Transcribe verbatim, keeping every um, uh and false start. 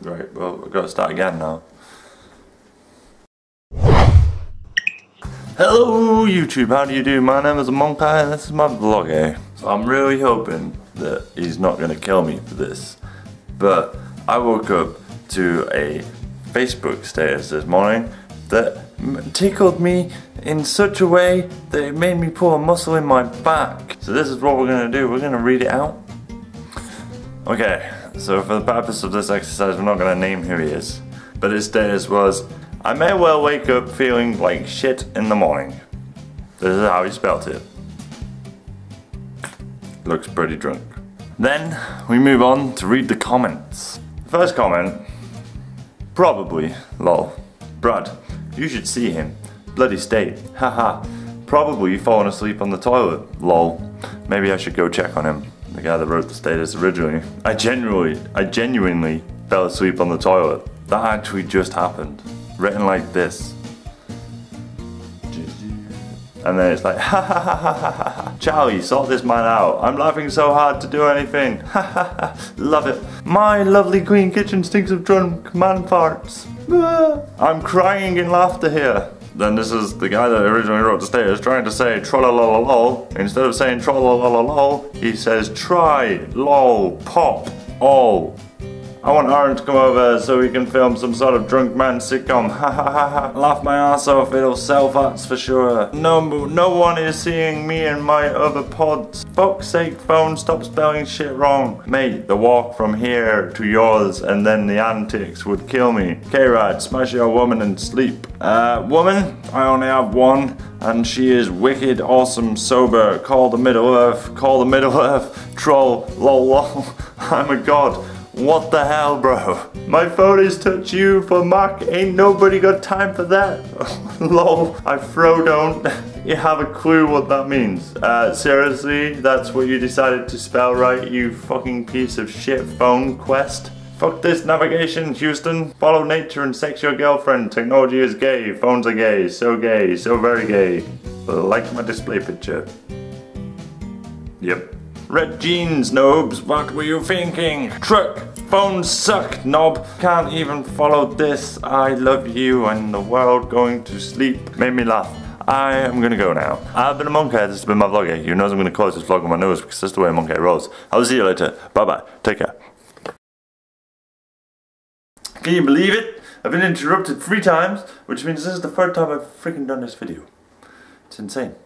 Right, well, we've got to start again now. Hello YouTube, how do you do? My name is Monkai and this is my vlog, eh? So I'm really hoping that he's not going to kill me for this. But I woke up to a Facebook status this morning that tickled me in such a way that it made me pull a muscle in my back. So this is what we're going to do, we're going to read it out. Okay, so for the purpose of this exercise, we're not going to name who he is. But his status was, I may well wake up feeling like shit in the morning. This is how he spelt it. Looks pretty drunk. Then we move on to read the comments. First comment, probably, lol. Brad, you should see him. Bloody state, haha. Probably fallen asleep on the toilet, lol. Maybe I should go check on him. The guy that wrote the status originally. I genuinely, I genuinely fell asleep on the toilet. That actually just happened. Written like this. And then it's like, ha ha ha ha ha ha. Charlie, sort this man out. I'm laughing so hard to do anything. Ha ha ha, love it. My lovely green kitchen stinks of drunk man farts. I'm crying in laughter here. Then this is the guy that originally wrote the status trying to say trollalalol. Instead of saying trollalalol, he says try, lol, pop, all. I want Aaron to come over so we can film some sort of drunk man sitcom. Ha ha ha ha. Laugh my ass off, it'll sell, that's for sure. No, no one is seeing me and my other pods. Fuck's sake, phone, stop spelling shit wrong. Mate, the walk from here to yours and then the antics would kill me. K-Ride, smash your woman and sleep. Uh, woman? I only have one. And she is wicked, awesome, sober. Call the Middle Earth. Call the Middle Earth. Troll. Lol lol. I'm a god. What the hell, bro? My phone is touch you for Mac. Ain't nobody got time for that. Lol, I fro don't. You have a clue what that means. Uh, seriously, that's what you decided to spell right, you fucking piece of shit phone quest? Fuck this navigation, Houston. Follow nature and sex your girlfriend. Technology is gay. Phones are gay. So gay. So very gay. Like my display picture. Yep. Red jeans, nobs, what were you thinking? Truck, phones suck, knob. Can't even follow this. I love you and the world going to sleep. Made me laugh. I am gonna go now. I've been a monkey, this has been my vlog. You know I'm gonna close this vlog on my nose because that's the way a monkey rolls. I'll see you later. Bye bye. Take care. Can you believe it? I've been interrupted three times, which means this is the third time I've freaking done this video. It's insane.